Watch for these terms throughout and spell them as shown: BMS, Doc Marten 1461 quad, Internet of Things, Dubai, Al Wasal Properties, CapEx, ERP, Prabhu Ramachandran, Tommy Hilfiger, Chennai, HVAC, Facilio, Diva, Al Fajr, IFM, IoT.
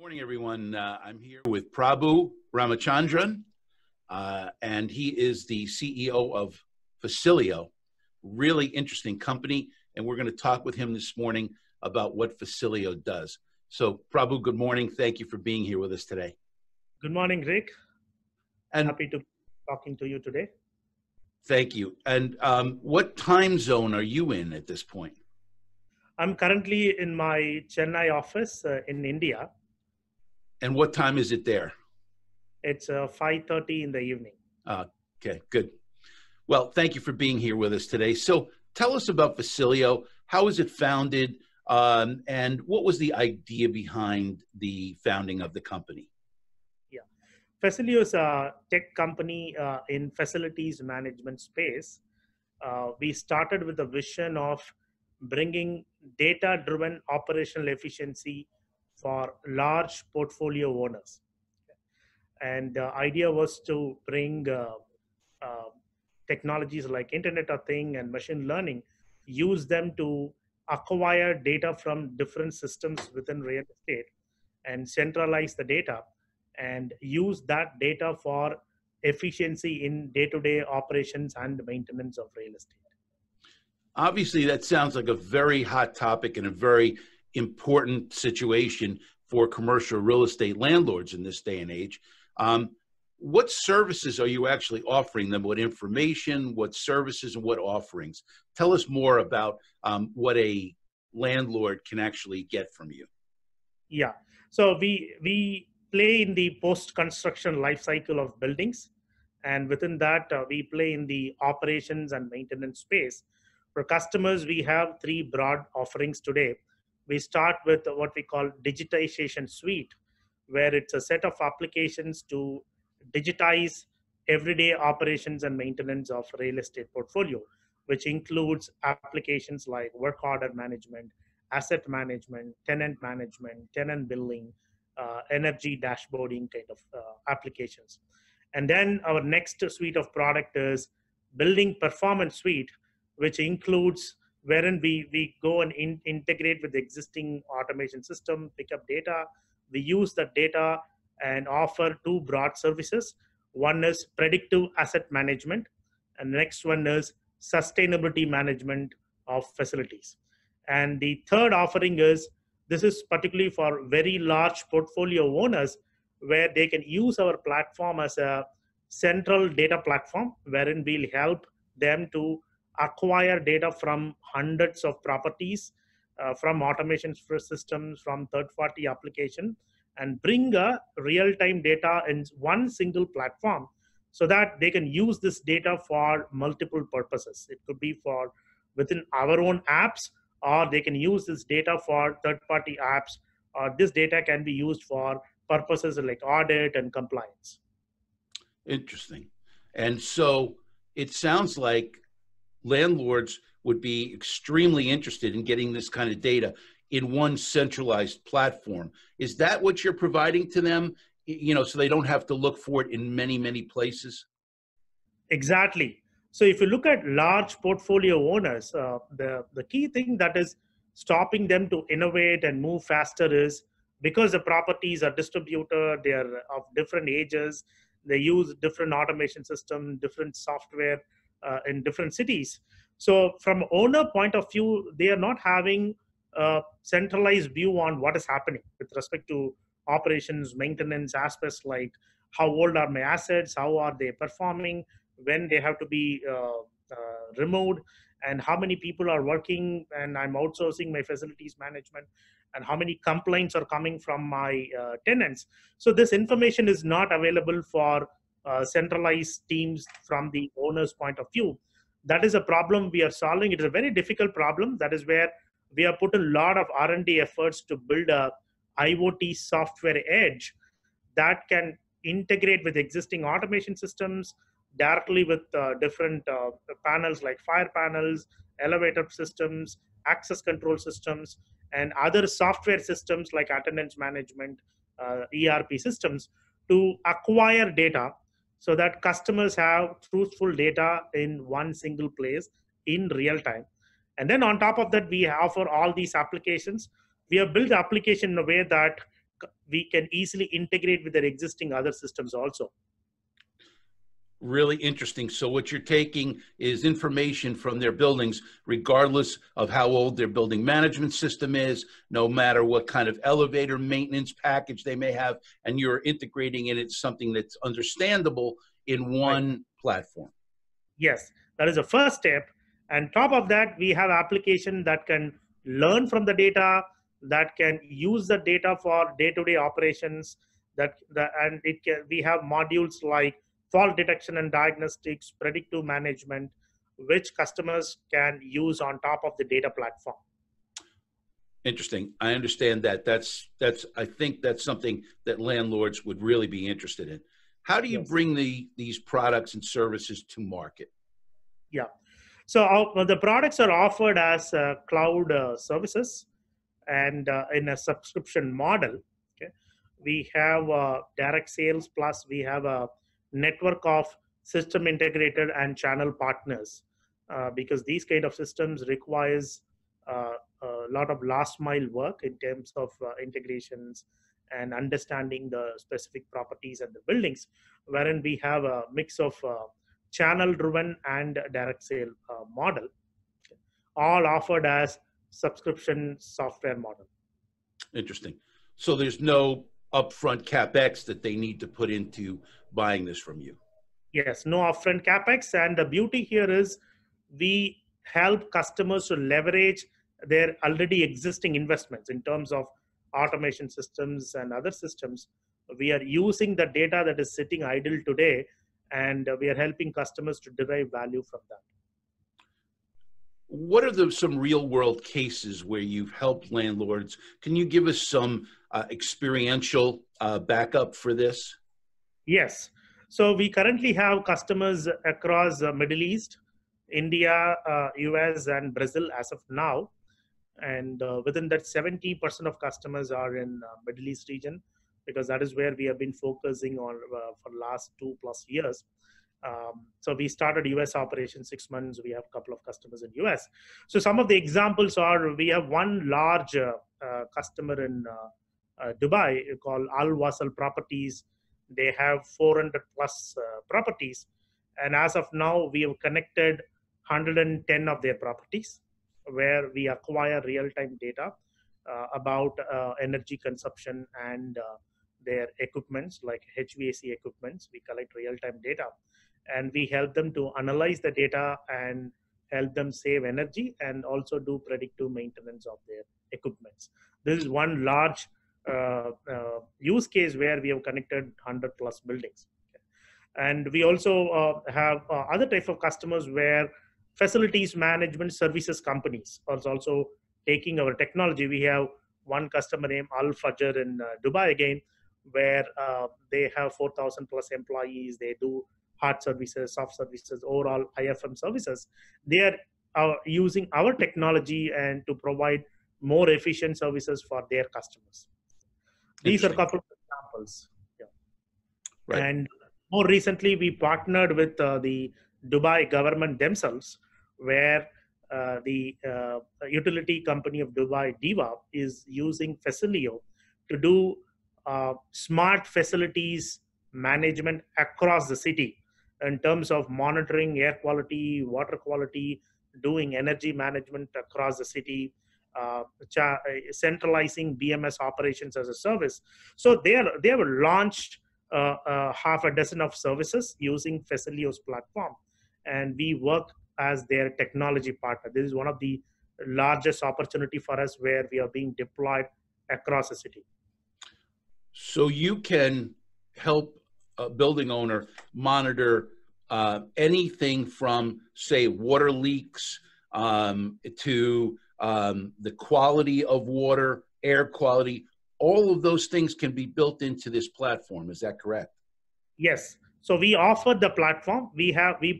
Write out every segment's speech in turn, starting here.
Morning, everyone. I'm here with Prabhu Ramachandran, and he is the CEO of Facilio, really interesting company, and we're going to talk with him this morning about what Facilio does. So, Prabhu, good morning. Thank you for being here with us today. Good morning, Rick. And happy to be talking to you today. Thank you. And what time zone are you in at this point? I'm currently in my Chennai office in India. And what time is it there? It's 5:30 in the evening. Okay, good. Well, thank you for being here with us today. So tell us about Facilio. How was it founded? And what was the idea behind the founding of the company? Yeah, Facilio is a tech company in facilities management space. We started with the vision of bringing data-driven operational efficiency for large portfolio owners. And the idea was to bring technologies like Internet of Things and machine learning, use them to acquire data from different systems within real estate and centralize the data and use that data for efficiency in day-to-day operations and maintenance of real estate. Obviously, that sounds like a very hot topic and a very important situation for commercial real estate landlords in this day and age. What services are you actually offering them? What information, what services, and what offerings? Tell us more about what a landlord can actually get from you. Yeah, so we play in the post-construction life cycle of buildings. And within that, we play in the operations and maintenance space. For customers, we have three broad offerings today. We start with what we call digitization suite, where it's a set of applications to digitize everyday operations and maintenance of real estate portfolio, which includes applications like work order management, asset management, tenant billing, energy dashboarding kind of applications. And then our next suite of product is building performance suite, which includes wherein we go and integrate with the existing automation system, pick up data. We use that data and offer two broad services. One is predictive asset management, and the next one is sustainability management of facilities. And the third offering is, this is particularly for very large portfolio owners, where they can use our platform as a central data platform, wherein we'll help them to acquire data from hundreds of properties, from automation systems, from third-party application, and bring a real-time data in one single platform so that they can use this data for multiple purposes. It could be for within our own apps, or they can use this data for third-party apps, or this data can be used for purposes like audit and compliance. Interesting. And so it sounds like landlords would be extremely interested in getting this kind of data in one centralized platform. Is that what you're providing to them? You know, so they don't have to look for it in many, many places? Exactly. So if you look at large portfolio owners, the key thing that is stopping them to innovate and move faster is because the properties are distributed, they are of different ages, they use different automation system, different software, in different cities. So from owner point of view, they are not having a centralized view on what is happening with respect to operations, maintenance aspects, like how old are my assets, how are they performing, when they have to be removed, and how many people are working, and I'm outsourcing my facilities management, and how many complaints are coming from my tenants. So this information is not available for centralized teams from the owner's point of view. That is a problem we are solving. It is a very difficult problem. That is where we have put a lot of R&D efforts to build a IoT software edge that can integrate with existing automation systems, directly with different panels like fire panels, elevator systems, access control systems, and other software systems like attendance management, ERP systems, to acquire data, so that customers have truthful data in one single place in real time. And then on top of that, we offer all these applications. We have built the application in a way that we can easily integrate with their existing other systems also. Really interesting. So what you're taking is information from their buildings, regardless of how old their building management system is, no matter what kind of elevator maintenance package they may have, and you're integrating in it something that's understandable in one platform. Yes, that is the first step. And top of that, we have application that can learn from the data, that can use the data for day-to-day operations, and it can, we have modules like fault detection and diagnostics, predictive management, which customers can use on top of the data platform. Interesting. I understand that. I think that's something that landlords would really be interested in. How do you bring these products and services to market? Yeah. So the products are offered as cloud services and in a subscription model. Okay. We have direct sales, plus we have a network of system integrated and channel partners, because these kind of systems requires a lot of last mile work in terms of integrations and understanding the specific properties and the buildings, wherein we have a mix of channel driven and direct sale model, all offered as subscription software model. Interesting. So there's no upfront CapEx that they need to put into buying this from you. Yes, no upfront CapEx. And the beauty here is we help customers to leverage their already existing investments in terms of automation systems and other systems. We are using the data that is sitting idle today, and we are helping customers to derive value from that. What are some real world cases where you've helped landlords? Can you give us some experiential backup for this? Yes. So we currently have customers across Middle East, India, US, and Brazil as of now. And within that, 70% of customers are in Middle East region, because that is where we have been focusing on for the last 2+ years. So we started US operations 6 months. We have a couple of customers in US. So some of the examples are, we have one large customer in Dubai called Al Wasal Properties. They have 400+ properties. And as of now, we have connected 110 of their properties, where we acquire real-time data about energy consumption and their equipments, like HVAC equipments. We collect real-time data, and we help them to analyze the data and help them save energy and also do predictive maintenance of their equipments. This is one large use case where we have connected 100+ buildings. And we also have other type of customers where facilities management services companies are also taking our technology. We have one customer named Al Fajr in Dubai again, where they have 4,000+ employees. They do hard services, soft services, overall IFM services. They are using our technology and to provide more efficient services for their customers. These are a couple of examples. Yeah. Right. And more recently, we partnered with the Dubai government themselves, where the utility company of Dubai, Diva, is using Facilio to do smart facilities management across the city in terms of monitoring air quality, water quality, doing energy management across the city, centralizing BMS operations as a service. So they have launched half a dozen of services using Facilio's platform, and we work as their technology partner. This is one of the largest opportunity for us, where we are being deployed across the city. So you can help a building owner monitor anything from, say, water leaks to the quality of water, air quality. All of those things can be built into this platform. Is that correct? Yes. So we offer the platform. We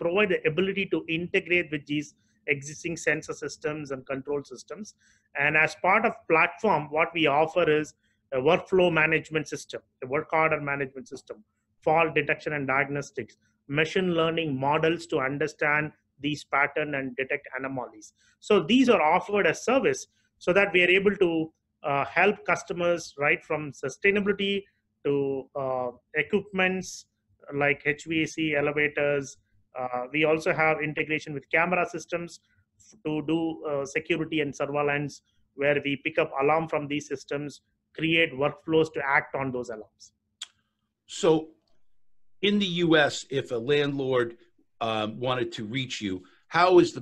provide the ability to integrate with these existing sensor systems and control systems. And as part of platform, what we offer is a workflow management system, a work order management system, fault detection and diagnostics, machine learning models to understand these patterns and detect anomalies. So these are offered as service, so that we are able to help customers right from sustainability to equipments like HVAC, elevators. We also have integration with camera systems to do security and surveillance, where we pick up alarm from these systems, create workflows to act on those alarms. So in the US, if a landlord wanted to reach you, what's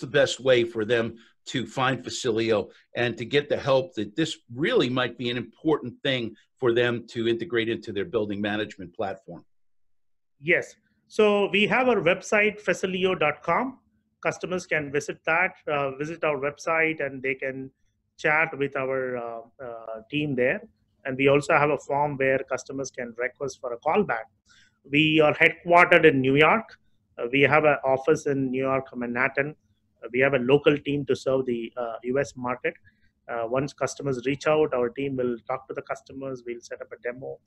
the best way for them to find Facilio and to get the help that this really might be an important thing for them to integrate into their building management platform? Yes. So we have our website, Facilio.com. Customers can visit that, visit our website, and they can chat with our team there. And we also have a form where customers can request for a callback. We are headquartered in New York. We have an office in New York, Manhattan. We have a local team to serve the US market. Once customers reach out, our team will talk to the customers. We'll set up a demo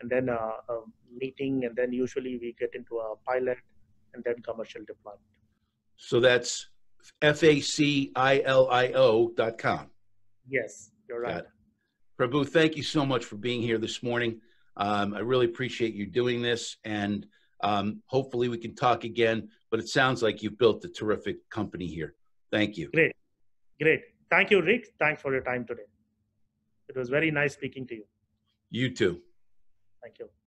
and then a meeting. And then usually we get into a pilot and then commercial deployment. So that's facilio.com. Yes, you're right. Prabhu, thank you so much for being here this morning. I really appreciate you doing this, and hopefully we can talk again, but it sounds like you've built a terrific company here. Thank you. Great. Great. Thank you, Rick. Thanks for your time today. It was very nice speaking to you. You too. Thank you.